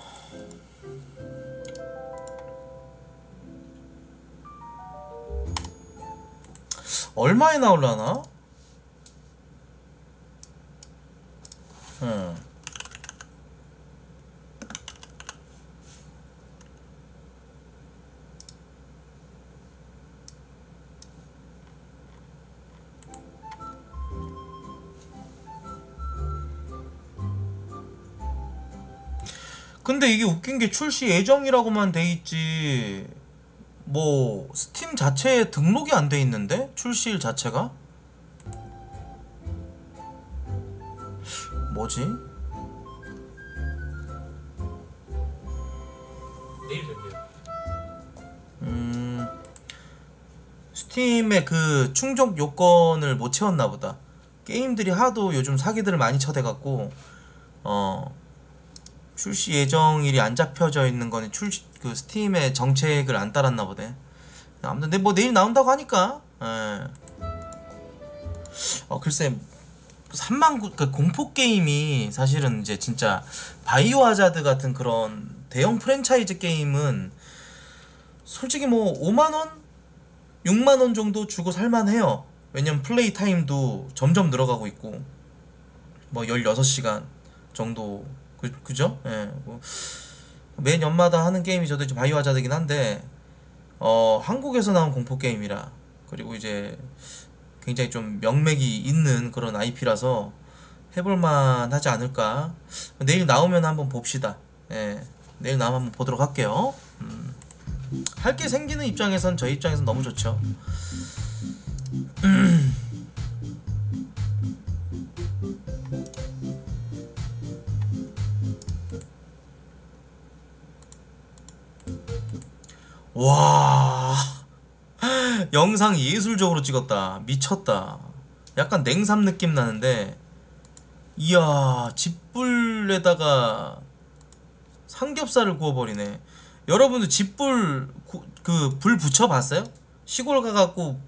얼마에 나오려나? 응. 근데 이게 웃긴 게 출시 예정이라고만 돼 있지, 뭐 스팀 자체에 등록이 안 돼 있는데, 출시일 자체가. 뭐지? 내일 된대요. 음, 스팀의 그 충족 요건을 못 채웠나 보다. 게임들이 하도 요즘 사기들을 많이 쳐대갖고, 어. 출시 예정일이 안 잡혀져 있는 거는 출시 그 스팀의 정책을 안 따랐나 보네. 아무튼 내 뭐 내일 나온다고 하니까. 에. 어 글쎄, 삼만 구, 그 공포 게임이 사실은 이제 진짜 바이오 하자드 같은 그런 대형 프랜차이즈 게임은 솔직히 뭐 오만 원, 육만 원 정도 주고 살만해요. 왜냐면 플레이 타임도 점점 늘어가고 있고, 뭐 열여섯 시간 정도. 그, 그죠? 예, 뭐 매 연마다 하는 게임이 저도 이제 바이오 하자드긴 한데, 어 한국에서 나온 공포 게임이라, 그리고 이제 굉장히 좀 명맥이 있는 그런 아이피라서 해볼만 하지 않을까. 내일 나오면 한번 봅시다. 예, 내일 나오면 한번 보도록 할게요. 음, 할게 생기는 입장에선, 저희 입장에선 너무 좋죠. 음. 와, 영상 예술적으로 찍었다. 미쳤다. 약간 냉삼 느낌 나는데, 이야, 집불에다가 삼겹살을 구워버리네. 여러분들 집불 그 불 붙여봤어요? 시골 가갖고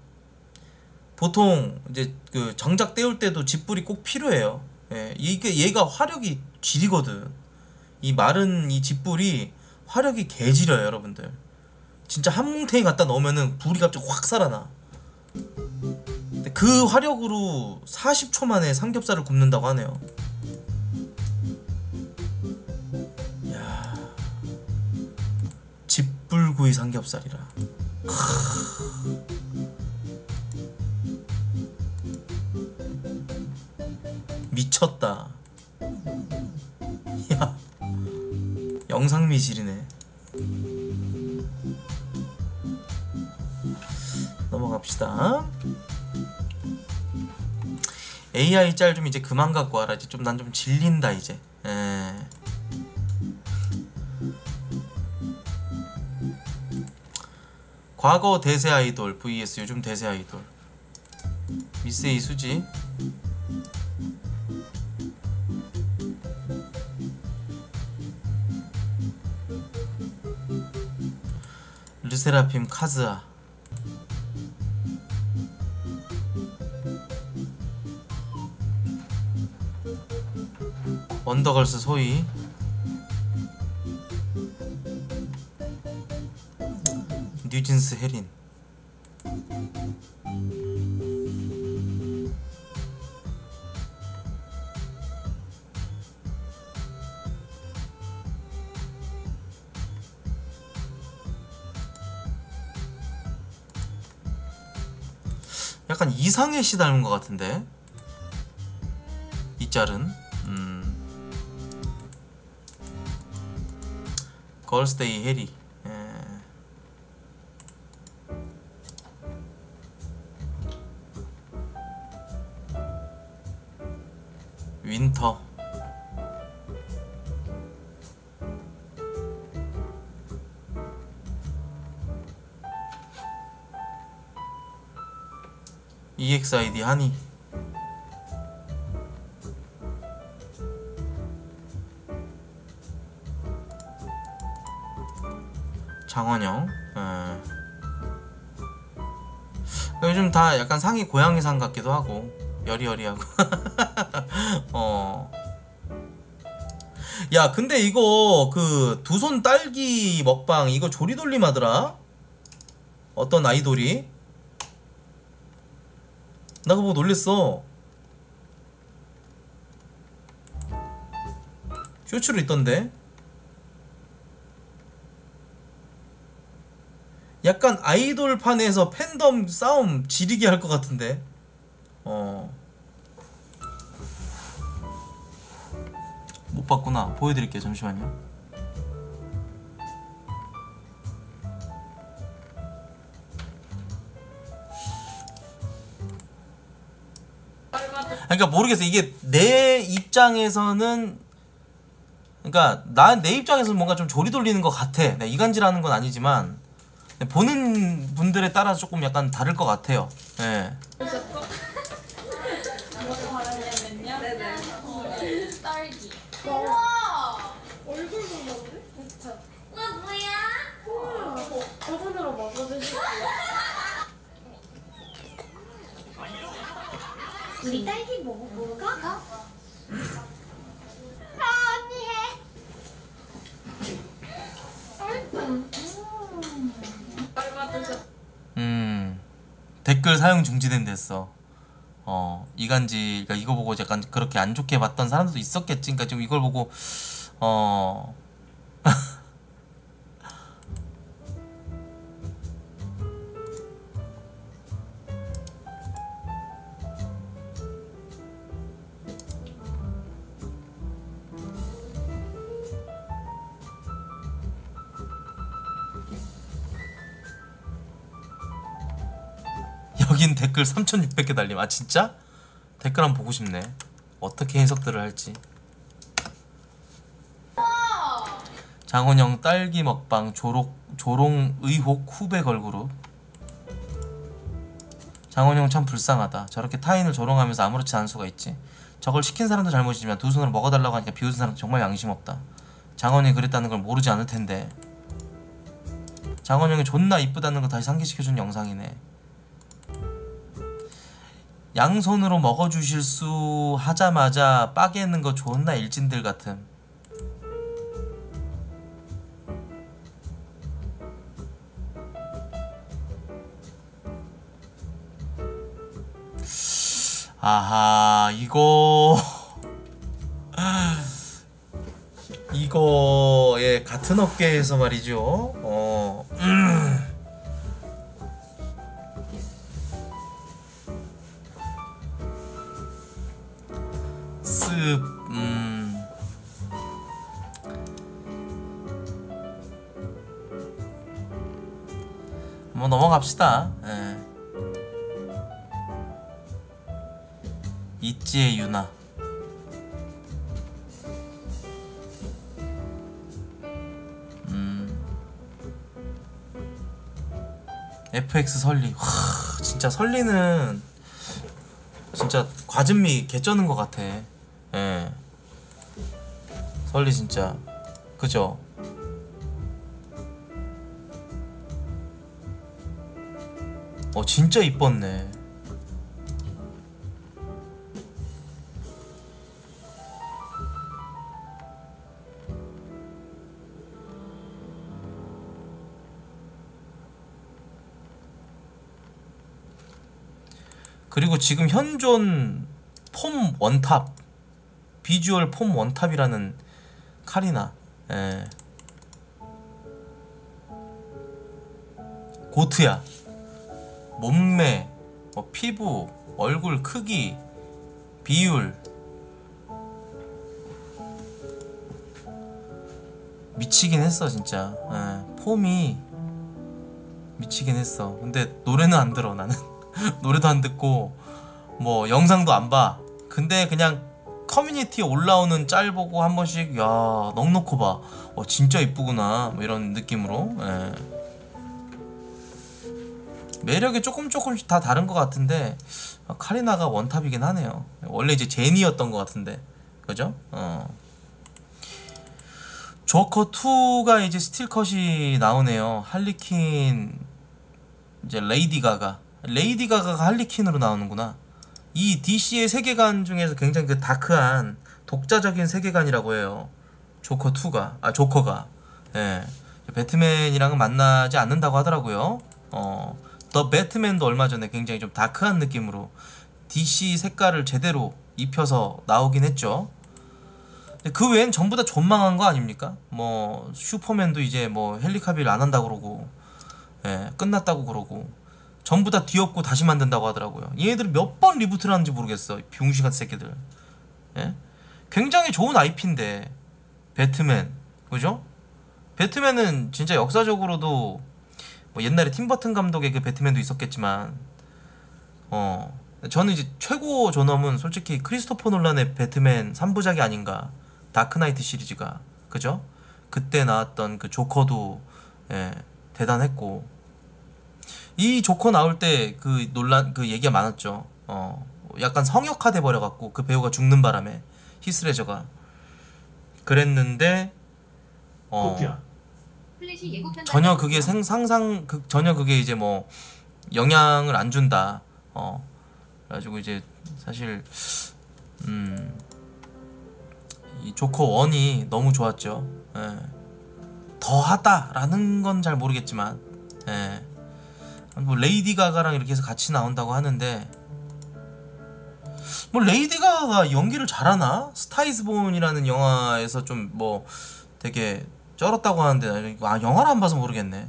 보통 이제 그 정작 때울 때도 집불이 꼭 필요해요. 예, 이게 얘가 화력이 지리거든. 이 마른 이 집불이 화력이 개지려요, 여러분들. 진짜 한 뭉탱이 갖다 넣으면은 불이 갑자기 확 살아나. 근데 그 화력으로 사십 초 만에 삼겹살을 굽는다고 하네요. 이야, 집불구이 삼겹살이라. 크으. 미쳤다. 이야, 영상 미질이네. 넘어갑시다. 에이아이 짤 좀 이제 그만 갖고 와라. 이제 좀 난 좀 질린다 이제. 에. 과거 대세 아이돌 vs 요즘 대세 아이돌. 미스 이수지. 르세라핌 카즈아. 원더걸스 소희. 뉴진스 혜린. 약간 이상해 씨 닮은 것 같은데, 이 짤은. 걸스데이 해리. 예. 윈터. 이엑스아이디 하니. 장원영. 예. 요즘 다 약간 상이 고양이상 같기도 하고 여리여리하고. 어. 야, 근데 이거 그 두 손 딸기 먹방 이거 조리돌림 하더라. 어떤 아이돌이. 나 그거 보고 놀랬어. 쇼츠로 있던데. 약간 아이돌판에서 팬덤 싸움 지리게 할 것 같은데. 어, 못 봤구나. 보여드릴게요. 잠시만요. 그러니까 모르겠어. 이게 내 입장에서는, 그러니까 나 내 입장에서는 뭔가 좀 조리 돌리는 것 같아. 내가 이간질하는 건 아니지만. 보는 분들에 따라서 조금 약간 다를 것 같아요. 예. 딸기. 얼굴 보는데? 와, 뭐야? 저분으로 먹어 드시고. 우리 딸기 먹어볼까? 음, 댓글 사용 중지된 됐어. 어, 이간질. 그러니까 이거 보고 약간 그렇게 안 좋게 봤던 사람들도 있었겠지. 그러니까 지금 이걸 보고 어. 여긴 댓글 삼천육백 개 달림. 아 진짜? 댓글 한번 보고 싶네. 어떻게 해석들을 할지. 장원영 딸기 먹방 조롱, 조롱 의혹 후배 걸그룹. 장원영 참 불쌍하다. 저렇게 타인을 조롱하면서 아무렇지 않은 수가 있지. 저걸 시킨 사람도 잘못이지만 두 손으로 먹어달라고 하니까 비웃은 사람도 정말 양심 없다. 장원영이 그랬다는 걸 모르지 않을 텐데. 장원영이 존나 이쁘다는 걸 다시 상기시켜준 영상이네. 양손으로 먹어주실 수 하자마자 빠개는 거 존나 일진들 같음. 아하, 이거 이거 예, 같은 업계에서 말이죠. 어. 음. 습 음. 뭐 넘어갑시다. 예. 있지의 유나. 음. 에프엑스 설리. 와, 진짜 설리는 진짜 과즙미 개쩌는 것 같아. 예. 설리 진짜. 그죠? 어 진짜 이뻤네. 그리고 지금 현존 폼 원탑, 비주얼 폼 원탑이라는 카리나. 예. 고트야. 몸매, 뭐 피부, 얼굴 크기, 비율 미치긴 했어 진짜. 예. 폼이 미치긴 했어. 근데 노래는 안 들어 나는. 노래도 안 듣고 뭐 영상도 안 봐. 근데 그냥 커뮤니티에 올라오는 짤 보고 한 번씩 야 넉넉히 봐. 어, 진짜 이쁘구나 뭐 이런 느낌으로. 예. 매력이 조금 조금씩 다 다른 것 같은데 카리나가 원탑이긴 하네요. 원래 이제 제니였던 것 같은데 그죠? 어. 조커이가 이제 스틸컷이 나오네요. 할리퀸 이제 레이디 가가 레이디 가가가 할리퀸으로 나오는구나. 이 디씨의 세계관 중에서 굉장히 그 다크한 독자적인 세계관이라고 해요. 조커이가 아 조커가 예 배트맨이랑은 만나지 않는다고 하더라고요. 어 더 배트맨도 얼마 전에 굉장히 좀 다크한 느낌으로 디씨 색깔을 제대로 입혀서 나오긴 했죠. 근데 그 외엔 전부 다 존망한 거 아닙니까? 뭐 슈퍼맨도 이제 뭐 헨리카빌 안 한다고 그러고 예 끝났다고 그러고. 전부 다 뒤엎고 다시 만든다고 하더라고요. 얘네들은 몇 번 리부트를 하는지 모르겠어. 병신같은 새끼들. 예? 굉장히 좋은 아이피인데 배트맨, 그죠? 배트맨은 진짜 역사적으로도 뭐 옛날에 팀버튼 감독의 그 배트맨도 있었겠지만 어 저는 이제 최고 존엄은 솔직히 크리스토퍼 놀란의 배트맨 삼부작이 아닌가. 다크나이트 시리즈가, 그죠? 그때 나왔던 그 조커도 예, 대단했고. 이 조커 나올 때 그 논란 그 얘기가 많았죠. 어 약간 성역화돼 버려갖고 그 배우가 죽는 바람에 히스레저가 그랬는데 어 전혀 그게 생, 상상 그, 전혀 그게 이제 뭐 영향을 안 준다. 어 그래가지고 이제 사실 음 이 조커 원이 너무 좋았죠. 예. 더하다라는 건 잘 모르겠지만 예. 뭐 레이디 가가랑 이렇게 해서 같이 나온다고 하는데 뭐 레이디 가가가 연기를 잘하나? 스타이즈본이라는 영화에서 좀 뭐 되게 쩔었다고 하는데 아 영화를 안 봐서 모르겠네.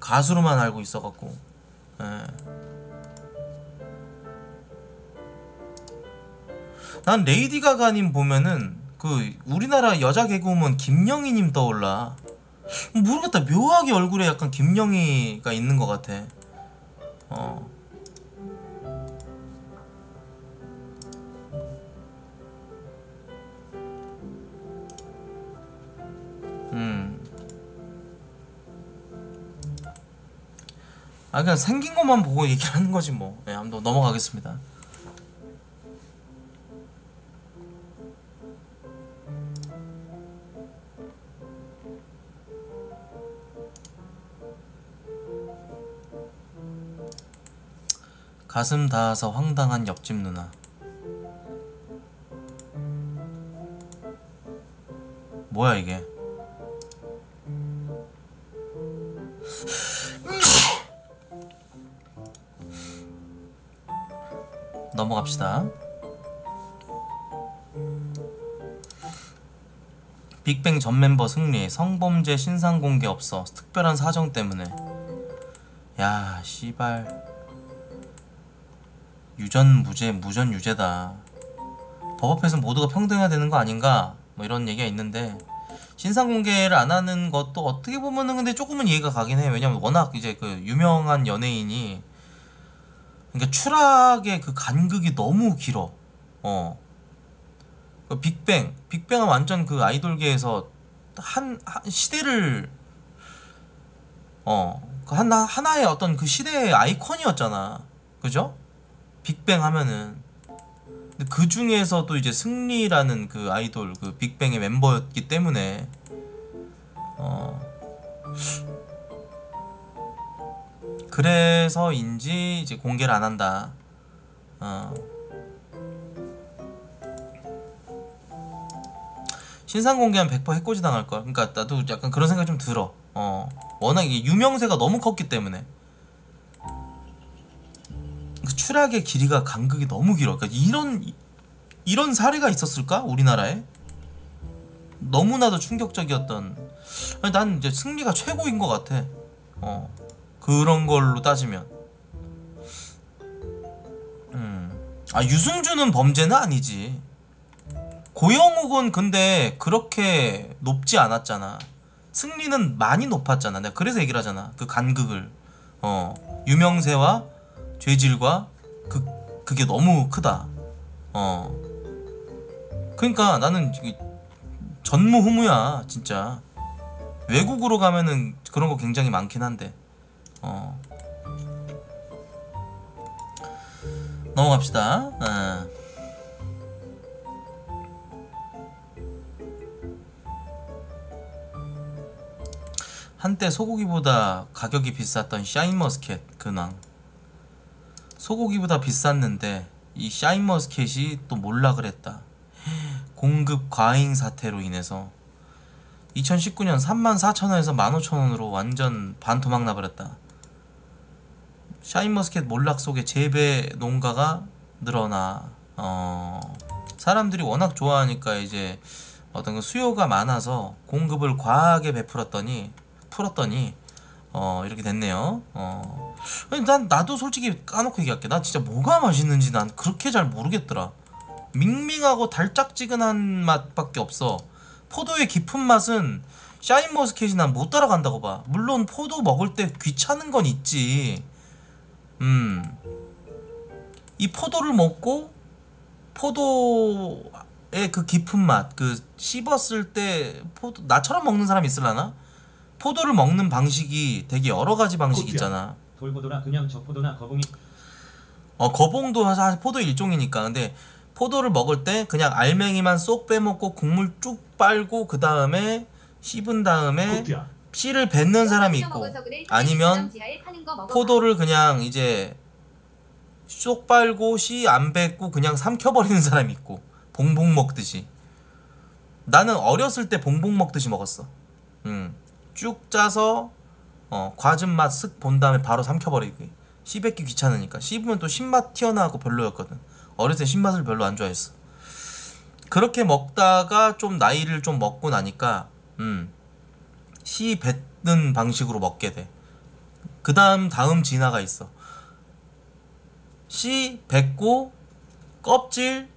가수로만 알고 있어갖고. 예. 난 레이디 가가님 보면은 그 우리나라 여자 개그우먼 김영희님 떠올라. 모르겠다. 묘하게 얼굴에 약간 김영희가 있는 것 같아. 어 아 그냥 생긴 것만 보고 얘기를 하는 거지 뭐. 예, 한번 넘어가겠습니다. 가슴 닿아서 황당한 옆집 누나. 뭐야 이게? 넘어갑시다. 빅뱅 전 멤버 승리 성범죄 신상 공개 없어. 특별한 사정 때문에. 야 씨발 유전무죄 무전유죄다. 법 앞에서 모두가 평등해야 되는 거 아닌가 뭐 이런 얘기가 있는데, 신상 공개를 안 하는 것도 어떻게 보면은 근데 조금은 이해가 가긴 해. 왜냐면 워낙 이제 그 유명한 연예인이 그러니까 추락의 그 간극이 너무 길어. 어. 그 빅뱅, 빅뱅은 완전 그 아이돌계에서 한, 한 시대를 어, 그 하나 하나의 어떤 그 시대의 아이콘이었잖아. 그죠? 빅뱅 하면은. 근데 그 중에서도 이제 승리라는 그 아이돌, 그 빅뱅의 멤버였기 때문에 어 그래서인지 이제 공개를 안 한다. 어. 신상 공개하면 백 퍼센트 해코지 당할 걸. 그러니까 나도 약간 그런 생각 좀 들어. 어 워낙 이게 유명세가 너무 컸기 때문에. 그 추락의 길이가 간극이 너무 길어. 그러니까 이런 이런 사례가 있었을까? 우리나라에? 너무나도 충격적이었던. 난 이제 승리가 최고인 것 같아. 어 그런 걸로 따지면. 음. 아 유승준은 범죄는 아니지. 고영욱은 근데 그렇게 높지 않았잖아. 승리는 많이 높았잖아. 내가 그래서 얘기를 하잖아. 그 간극을. 어 유명세와 죄질과 그, 그게 너무 크다. 어. 그러니까 나는 전무후무야 진짜. 외국으로 가면은 그런 거 굉장히 많긴 한데. 어. 넘어갑시다. 어. 한때 소고기보다 가격이 비쌌던 샤인머스켓 근황. 소고기보다 비쌌는데 이 샤인머스켓이 또 몰락을 했다. 공급 과잉 사태로 인해서 이천십구 년 삼만 사천 원에서 만 오천 원으로 완전 반토막 나버렸다. 샤인머스켓 몰락 속에 재배 농가가 늘어나. 어... 사람들이 워낙 좋아하니까 이제 어떤 수요가 많아서 공급을 과하게 베풀었더니 풀었더니 어 이렇게 됐네요. 어. 난 나도 솔직히 까놓고 얘기할게. 난 진짜 뭐가 맛있는지 난 그렇게 잘 모르겠더라. 밍밍하고 달짝지근한 맛밖에 없어. 포도의 깊은 맛은 샤인머스켓이 난 못 따라간다고 봐. 물론 포도 먹을 때 귀찮은 건 있지. 음. 이 포도를 먹고 포도의 그 깊은 맛, 그 씹었을 때 포도 나처럼 먹는 사람이 있으려나? 포도를 먹는 방식이 되게 여러 가지 방식이 있잖아. 돌포도나 그냥 저포도나 거봉이. 어 거봉도 사실 포도 일종이니까. 근데 포도를 먹을 때 그냥 알맹이만 쏙 빼먹고 국물 쭉 빨고 그 다음에 씹은 다음에 고피야. 씨를 뱉는 사람이 있고 그래. 아니면 포도를 그냥 이제 쏙 빨고 씨 안 뱉고 그냥 삼켜버리는 사람이 있고 봉봉 먹듯이. 나는 어렸을 때 봉봉 먹듯이 먹었어. 음. 쭉 짜서 어, 과즙 맛 쓱 본 다음에 바로 삼켜버리기. 씹기 귀찮으니까. 씹으면 또 신맛 튀어나오고 별로였거든. 어릴 때 신맛을 별로 안 좋아했어. 그렇게 먹다가 좀 나이를 좀 먹고 나니까 음, 씨 뱉는 방식으로 먹게 돼. 그 다음 다음 진화가 있어. 씨 뱉고 껍질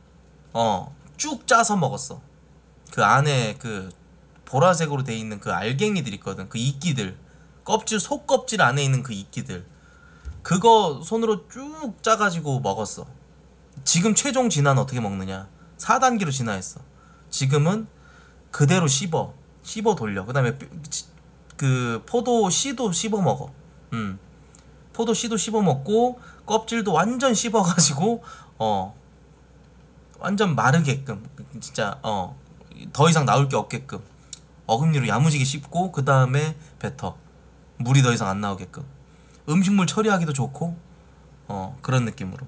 어, 쭉 짜서 먹었어. 그 안에 그 보라색으로 돼 있는 그 알갱이들 있거든. 그 이끼들. 껍질, 속껍질 안에 있는 그 이끼들. 그거 손으로 쭉 짜가지고 먹었어. 지금 최종 진화는 어떻게 먹느냐. 사 단계로 진화했어. 지금은 그대로 씹어. 씹어 돌려. 그 다음에 그 포도 씨도 씹어 먹어. 음. 포도 씨도 씹어먹고 껍질도 완전 씹어가지고 어 완전 마르게끔 진짜 어 더 이상 나올 게 없게끔 어금니로 야무지게 씹고 그 다음에 뱉어. 물이 더 이상 안 나오게끔 음식물 처리하기도 좋고 어 그런 느낌으로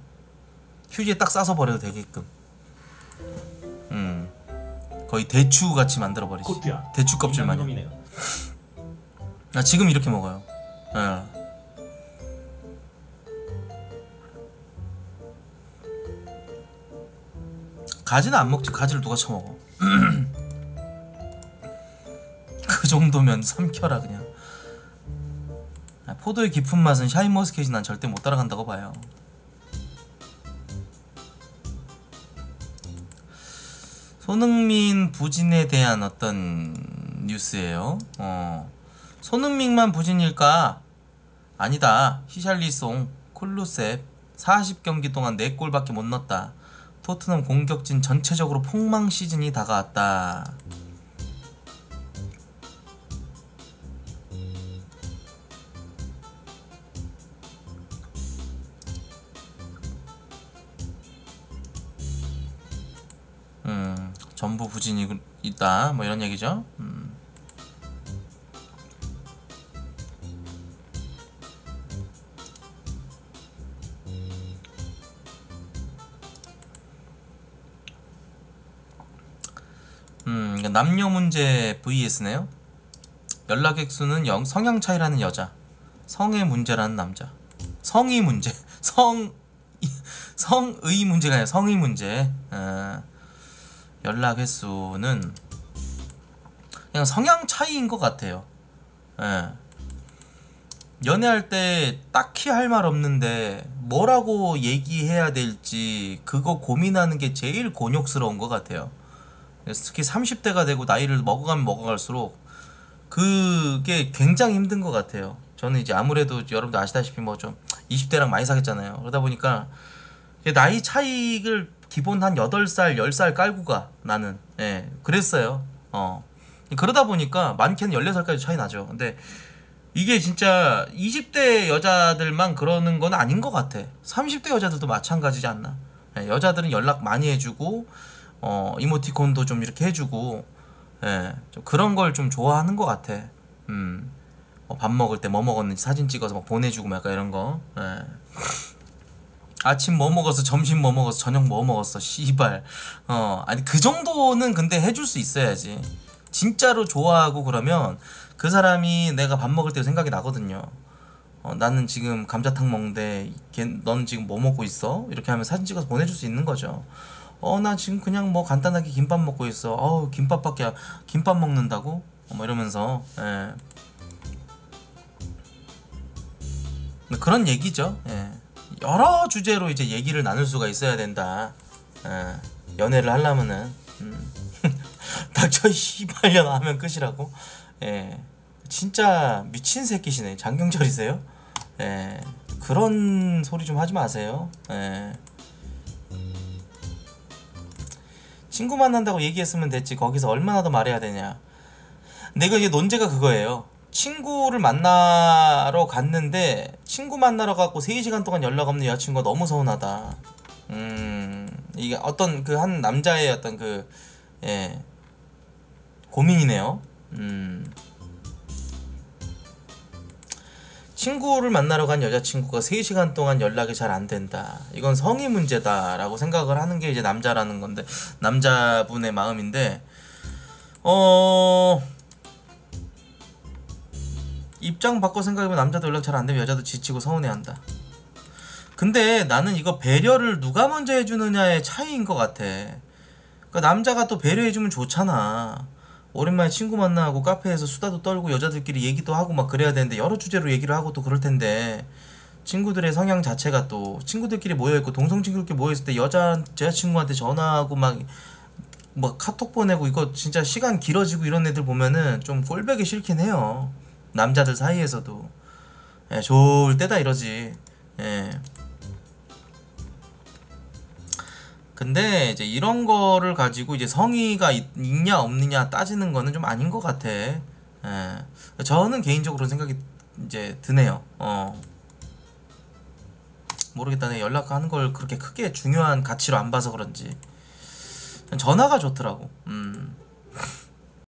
휴지에 딱 싸서 버려도 되게끔 음 거의 대추같이 만들어버리지. 코트야. 대추 껍질 마냥. 나 지금 이렇게 먹어요. 예. 가지는 안 먹지. 가지를 누가 처먹어. 그 정도면 삼켜라 그냥. 포도의 깊은 맛은 샤인머스켓이 난 절대 못 따라간다고 봐요. 손흥민 부진에 대한 어떤 뉴스예요. 어. 손흥민만 부진일까? 아니다. 히샬리송, 쿨루셉 사십 경기 동안 네 골밖에 못 넣었다. 토트넘 공격진 전체적으로 폭망 시즌이 다가왔다. 음, 전부 부진이 있다 뭐 이런 얘기죠. 음. 음, 남녀 문제 vs네요. 연락액 수는 영, 성향 차이라는 여자, 성의 문제라는 남자. 성의 문제, 성 성의 문제가 아니라 성의 문제. 아. 연락 횟수는 그냥 성향 차이인 것 같아요. 예. 연애할 때 딱히 할 말 없는데 뭐라고 얘기해야 될지 그거 고민하는 게 제일 곤욕스러운 것 같아요. 특히 삼십 대가 되고 나이를 먹어가면 먹어갈수록 그게 굉장히 힘든 것 같아요. 저는 이제 아무래도 여러분들 아시다시피 뭐 좀 이십 대랑 많이 사귀었잖아요. 그러다 보니까 나이 차이를 기본 한 여덟 살, 열 살 깔고 가, 나는. 예, 그랬어요. 어. 그러다 보니까 많게는 열네 살까지 차이 나죠. 근데 이게 진짜 이십 대 여자들만 그러는 건 아닌 것 같아. 삼십 대 여자들도 마찬가지지 않나. 예, 여자들은 연락 많이 해주고, 어, 이모티콘도 좀 이렇게 해주고, 예, 좀 그런 걸 좀 좋아하는 것 같아. 음. 뭐 밥 먹을 때 뭐 먹었는지 사진 찍어서 막 보내주고 막 약간 이런 거. 예. 아침 뭐 먹었어, 점심 뭐 먹었어, 저녁 뭐 먹었어, 씨발. 어, 아니 그 정도는 근데 해줄 수 있어야지. 진짜로 좋아하고 그러면 그 사람이 내가 밥 먹을 때 생각이 나거든요. 어, 나는 지금 감자탕 먹는데 걔, 넌 지금 뭐 먹고 있어? 이렇게 하면 사진 찍어서 보내줄 수 있는 거죠. 어, 나 지금 그냥 뭐 간단하게 김밥 먹고 있어. 어우, 김밥밖에, 김밥 먹는다고? 어, 뭐 이러면서. 예. 그런 얘기죠. 예. 여러 주제로 이제 얘기를 나눌 수가 있어야 된다. 에, 연애를 하려면은 음. 닥쳐 씨발년 하면 끝이라고. 에, 진짜 미친 새끼시네. 장경철이세요? 에, 그런 소리 좀 하지 마세요. 에. 친구 만난다고 얘기했으면 됐지. 거기서 얼마나 더 말해야 되냐. 내가 이게 논제가 그거예요. 친구를 만나러 갔는데 친구 만나러 갔고 세 시간 동안 연락 없는 여자친구가 너무 서운하다. 음, 이게 어떤 그 한 남자의 어떤 그, 예, 고민이네요. 음. 친구를 만나러 간 여자친구가 세 시간 동안 연락이 잘 안 된다. 이건 성의 문제다라고 생각을 하는 게 이제 남자라는 건데, 남자분의 마음인데, 어, 입장 바꿔 생각해보면 남자도 연락 잘 안되면 여자도 지치고 서운해한다. 근데 나는 이거 배려를 누가 먼저 해주느냐의 차이인 것 같아. 그러니까 남자가 또 배려해주면 좋잖아. 오랜만에 친구 만나고 카페에서 수다도 떨고 여자들끼리 얘기도 하고 막 그래야 되는데 여러 주제로 얘기를 하고 또 그럴 텐데, 친구들의 성향 자체가 또 친구들끼리 모여있고 동성친구들끼리 모여있을 때 여자, 여자친구한테 전화하고 막 뭐 카톡 보내고 이거 진짜 시간 길어지고 이런 애들 보면은 좀 꼴보기 싫긴 해요. 남자들 사이에서도. 예, 좋을 때다 이러지. 예. 근데 이제 이런 거를 가지고 이제 성의가 있, 있냐 없느냐 따지는 거는 좀 아닌 것 같아. 예. 저는 개인적으로 생각이 이제 드네요. 어. 모르겠다네. 연락하는 걸 그렇게 크게 중요한 가치로 안 봐서 그런지 전화가 좋더라고. 음.